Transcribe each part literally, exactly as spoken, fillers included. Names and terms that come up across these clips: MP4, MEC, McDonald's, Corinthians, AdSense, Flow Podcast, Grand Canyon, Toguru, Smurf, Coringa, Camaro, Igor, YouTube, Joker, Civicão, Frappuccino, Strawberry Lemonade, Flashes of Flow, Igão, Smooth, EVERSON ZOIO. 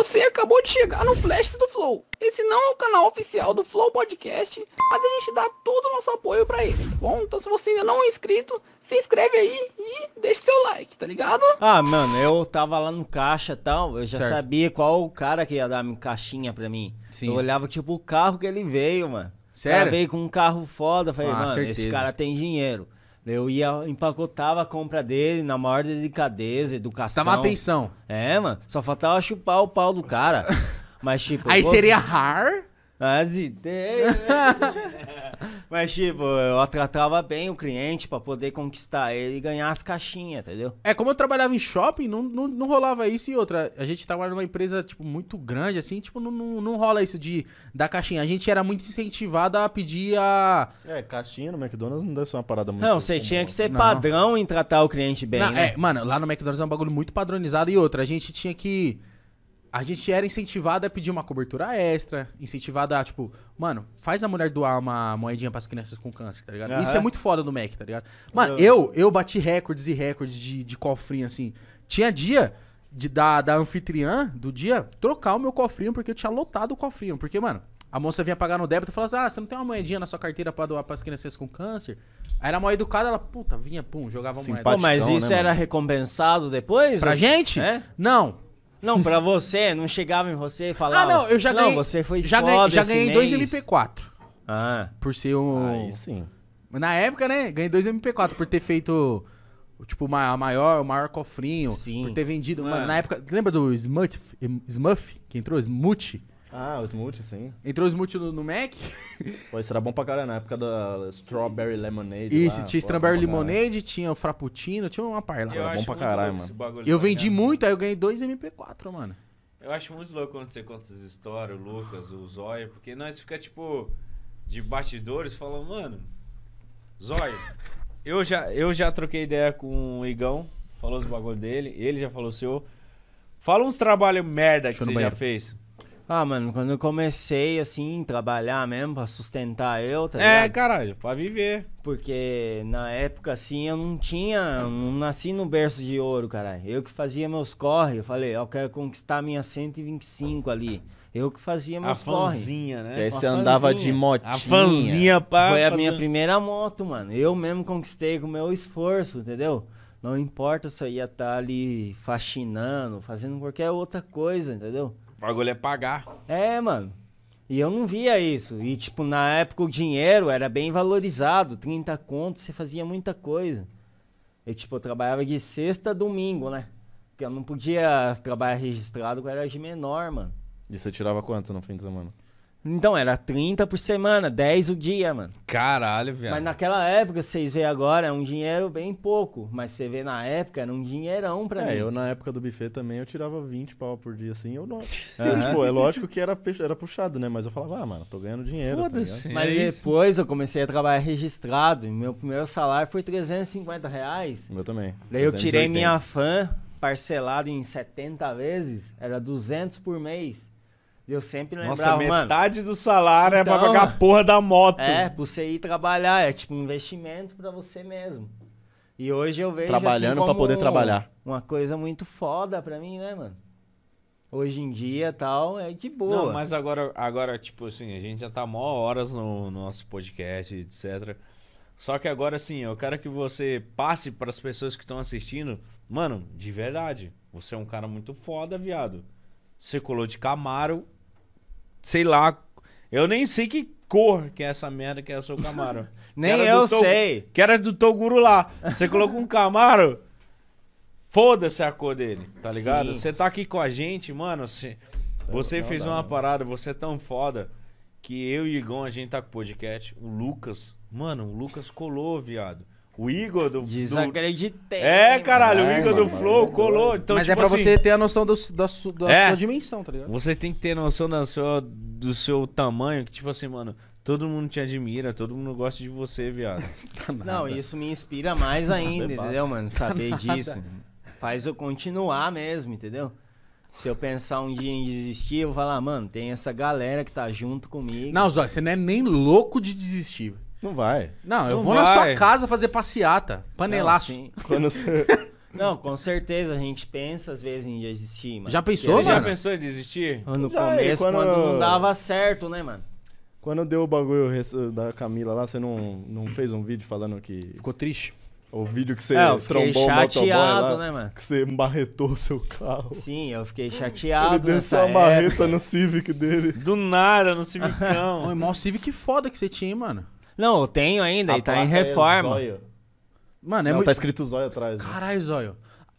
Você acabou de chegar no Flash do Flow. Esse não é o canal oficial do Flow Podcast, mas a gente dá todo o nosso apoio pra ele, tá bom? Então se você ainda não é inscrito, se inscreve aí e deixa seu like, tá ligado? Ah, mano, eu tava lá no caixa e tal, eu já certo. sabia qual o cara que ia dar uma caixinha pra mim. Sim. Eu olhava tipo o carro que ele veio, mano. Sério? O cara veio com um carro foda, falei, ah, mano, certeza. Esse cara tem dinheiro. Eu ia, empacotava a compra dele na maior delicadeza, educação. Tava atenção. É, mano. Só faltava chupar o pau do cara. Mas, tipo... Aí posso... seria rar? As ideias. Mas, tipo, eu tratava bem o cliente pra poder conquistar ele e ganhar as caixinhas, entendeu? É, como eu trabalhava em shopping, não, não, não rolava isso. E outra, a gente trabalha numa empresa, tipo, muito grande, assim, tipo, não, não, não rola isso de dar caixinha. A gente era muito incentivado a pedir a... É, caixinha no McDonald's não deve ser uma parada muito... Não, você tinha que ser não. padrão em tratar o cliente bem, não, né? É, mano, lá no McDonald's é um bagulho muito padronizado. E outra, a gente tinha que... A gente era incentivado a pedir uma cobertura extra, incentivado a, tipo... Mano, faz a mulher doar uma moedinha pras crianças com câncer, tá ligado? Uhum. Isso é muito foda do Mac, tá ligado? Mano, eu, eu bati recordes e recordes de, de cofrinho, assim. Tinha dia de, da, da anfitriã do dia trocar o meu cofrinho, porque eu tinha lotado o cofrinho. Porque, mano, a moça vinha pagar no débito e falava assim... Ah, você não tem uma moedinha na sua carteira pra doar pras crianças com câncer? Aí era mal educada, ela, puta, vinha, pum, jogava moeda. Pô, mas isso né, era mano? recompensado depois? Pra gente? É? Não. Não, pra você, não chegava em você e falava... Ah, não, eu já ganhei... Não, você foi já ganhei, já ganhei dois M P quatro. Ah. Por ser um... Aí sim. Na época, né? Ganhei dois M P quatro por ter feito, tipo, a maior, o maior cofrinho. Sim. Por ter vendido... Ah. Mano, na época... Lembra do Smurf, Smurf que entrou? Smooth? Ah, o Smooth, sim. Entrou o Smooth no, no M E C. Pô, isso era bom pra caralho na época da Strawberry Lemonade. Isso, lá, tinha Strawberry Lemonade, tinha o Frappuccino, tinha uma par lá. Eu era bom pra caralho, mano. Eu vendi muito, aí eu ganhei dois M P quatro, mano. Eu acho muito louco quando você conta essas histórias, o Lucas, o Zóia, porque nós fica tipo de bastidores falando, mano, Zóia, eu, já, eu já troquei ideia com o Igão, falou os bagulho dele, ele já falou o seu. Fala uns trabalhos merda que você já fez. Ah, mano, quando eu comecei, assim, trabalhar mesmo pra sustentar eu, tá ligado? É, caralho, pra viver. Porque na época, assim, eu não tinha, eu não nasci no berço de ouro, caralho. Eu que fazia meus corre, eu falei, eu quero conquistar minha cento e vinte e cinco ali. Eu que fazia meus corre. A fanzinha, né? E aí você andava de motinha. A fanzinha, pá. Foi a minha primeira moto, mano. Eu mesmo conquistei com o meu esforço, entendeu? Não importa se eu ia estar ali faxinando, fazendo qualquer outra coisa, entendeu? O bagulho é pagar. É, mano. E eu não via isso. E, tipo, na época o dinheiro era bem valorizado. trinta contos, você fazia muita coisa. Eu, tipo, eu trabalhava de sexta a domingo, né? Porque eu não podia trabalhar registrado, porque eu era de menor, mano. E você tirava quanto no fim de semana? Então, era trinta por semana, dez o dia, mano. Caralho, velho. Mas naquela época, vocês veem agora, é um dinheiro bem pouco. Mas você vê na época, era um dinheirão pra é, mim. É, eu na época do buffet também, eu tirava vinte pau por dia, assim, eu não. Uhum. Eu, tipo, é lógico que era, era puxado, né? Mas eu falava, ah, mano, tô ganhando dinheiro. Foda-se. Tá Mas é depois eu comecei a trabalhar registrado. E meu primeiro salário foi trezentos e cinquenta reais. Meu também. Daí eu tirei minha fã, parcelada em setenta vezes, era duzentos por mês. Eu sempre lembrava, Nossa, metade mano, do salário então, é pra pagar a porra da moto. É, pra você ir trabalhar, é tipo um investimento pra você mesmo. E hoje eu vejo Trabalhando assim, como pra poder trabalhar. Uma coisa muito foda pra mim, né, mano? Hoje em dia, tal, é de boa. Não, mas agora, agora tipo assim, a gente já tá mó horas no, no nosso podcast, etcétera. Só que agora, assim, eu quero que você passe pras pessoas que estão assistindo. Mano, de verdade, você é um cara muito foda, viado. Você colou de Camaro... Sei lá, eu nem sei que cor que é essa merda que é o seu Camaro. Nem eu sei. Que era do Toguru lá. Você colocou um Camaro, foda-se a cor dele, tá ligado? Você tá aqui com a gente, mano. Cê, você fez uma parada, você é tão foda que eu e o Igão, a gente tá com o podcast. O Lucas, mano, o Lucas colou, viado. O Igor do... Desacreditei. Do... É, caralho, mano, o Igor mano, do Flow mano, colou. Então, mas tipo é pra assim, você ter a noção do, do, do, da é, sua dimensão, tá ligado? Você tem que ter noção da sua, do seu tamanho, que tipo assim, mano, todo mundo te admira, todo mundo gosta de você, viado. Tá Não, isso me inspira mais ainda, nada, entendeu, mano? Saber tá disso faz eu continuar mesmo, entendeu? Se eu pensar um dia em desistir, eu vou falar, mano, tem essa galera que tá junto comigo. Não, Zóio, você não é nem louco de desistir. Não vai. Não, eu não vou vai. na sua casa fazer passeata, panelaço. Não, quando, você, Não, com certeza, a gente pensa às vezes em desistir, mano. Já pensou, Você mano? Já pensou em desistir? No já, começo, quando... quando não dava certo, né, mano? Quando deu o bagulho da Camila lá, você não, não fez um vídeo falando que... Ficou triste? O vídeo que você é, trombou o motoboy lá, né, mano? Que você marretou o seu carro. Sim, eu fiquei chateado. Ele desceu a marreta no Civic dele. Do nada, no Civicão. O irmão Civic foda que você tinha, hein, mano? Não, eu tenho ainda, a e tá em reforma. É mano, é não, muito... tá escrito Zóio atrás. Caralho, Zóio.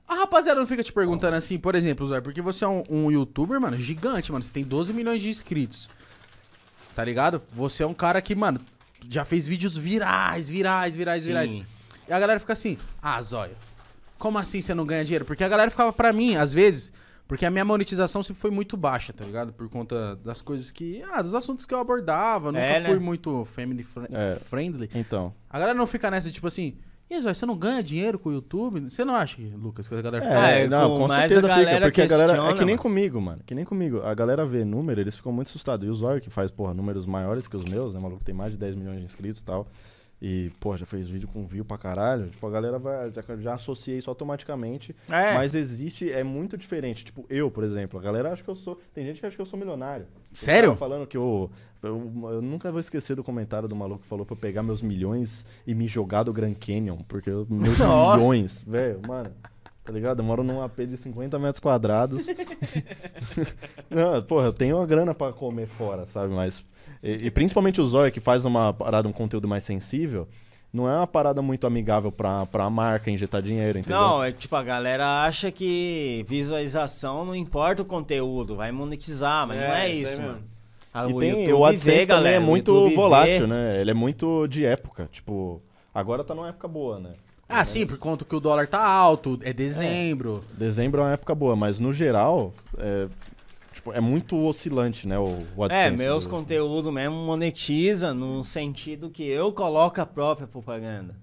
A rapaziada não fica te perguntando assim, por exemplo, Zóio, porque você é um, um youtuber, mano, gigante, mano. Você tem doze milhões de inscritos, tá ligado? Você é um cara que, mano, já fez vídeos virais, virais, virais, Sim. virais. E a galera fica assim, ah, Zóio, como assim você não ganha dinheiro? Porque a galera ficava pra mim, às vezes, porque a minha monetização sempre foi muito baixa, tá ligado? Por conta das coisas que, ah, dos assuntos que eu abordava, nunca é, né? fui muito family é. friendly. Então. A galera não fica nessa, tipo assim, e Zóio, você não ganha dinheiro com o YouTube? Você não acha, Lucas, que a galera fica... É, é não, com certeza fica, porque a galera... É que nem mano. comigo, mano, que nem comigo. A galera vê número, eles ficam muito assustados. E o Zóio, que faz, porra, números maiores que os meus, né, maluco? Tem mais de dez milhões de inscritos e tal. E, pô, já fez vídeo com view pra caralho. Tipo, a galera vai, já, já associa isso automaticamente. É. Mas existe, é muito diferente. Tipo, eu, por exemplo, a galera acha que eu sou... Tem gente que acha que eu sou milionário. Sério? Falando que eu, eu... Eu nunca vou esquecer do comentário do maluco que falou pra eu pegar meus milhões e me jogar do Grand Canyon. Porque eu, meus Nossa. milhões, velho, mano... Tá ligado? Eu moro num A P de cinquenta metros quadrados. Não, porra, eu tenho uma grana pra comer fora, sabe? Mas... E, e principalmente o Zóio, que faz uma parada, um conteúdo mais sensível, não é uma parada muito amigável pra, pra marca injetar dinheiro, entendeu? Não, é tipo, a galera acha que visualização não importa o conteúdo, vai monetizar, mas é, não é isso, isso mano. Ah, e o, tem, YouTube o AdSense vê, galera, é muito YouTube volátil, vê. né? Ele é muito de época, tipo... Agora tá numa época boa, né? Ah, sim, por conta que o dólar tá alto, é dezembro. É. Dezembro é uma época boa, mas no geral, é, tipo, é muito oscilante, né, o, o AdSense. É, meus conteúdos mesmo monetiza no sentido que eu coloco a própria propaganda.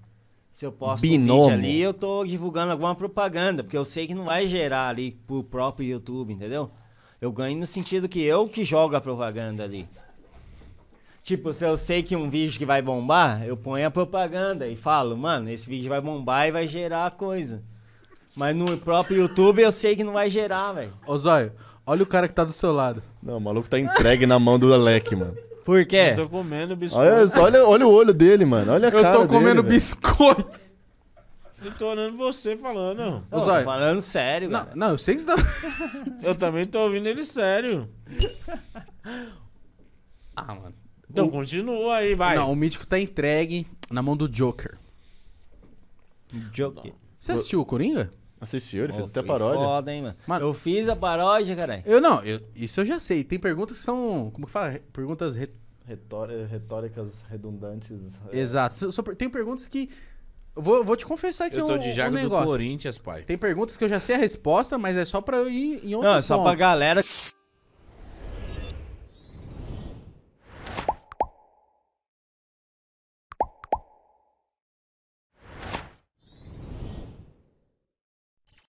Se eu posto um vídeo ali, eu tô divulgando alguma propaganda, porque eu sei que não vai gerar ali pro próprio YouTube, entendeu? Eu ganho no sentido que eu que jogo a propaganda ali. Tipo, se eu sei que um vídeo que vai bombar, eu ponho a propaganda e falo, mano, esse vídeo vai bombar e vai gerar coisa. Mas no próprio YouTube eu sei que não vai gerar, velho. Ô, Zóio, olha o cara que tá do seu lado. Não, o maluco tá entregue na mão do Alec, mano. Por quê? Eu tô comendo biscoito. Olha, olha, olha o olho dele, mano. Olha a cara dele. Eu tô comendo dele, biscoito. Eu tô olhando você falando. Ô, Zóio, tô falando sério, não, não, eu sei que você tá... Eu também tô ouvindo ele sério. Ah, mano. Então, o... continua aí, vai. Não, o Mítico tá entregue na mão do Joker. Joker. Você assistiu o Coringa? Assistiu, ele oh, fez até paródia. Foda, hein, mano? Mano, eu fiz a paródia, caralho. Eu não, eu, isso eu já sei. Tem perguntas que são, como que fala? Perguntas... Re... Retórica, retóricas redundantes. É. Exato. So, so, tem perguntas que... Eu vou, vou te confessar aqui um negócio. Eu tô de Jago do Corinthians, pai. Tem perguntas que eu já sei a resposta, mas é só pra eu ir em outro ponto. Não, é só pra galera...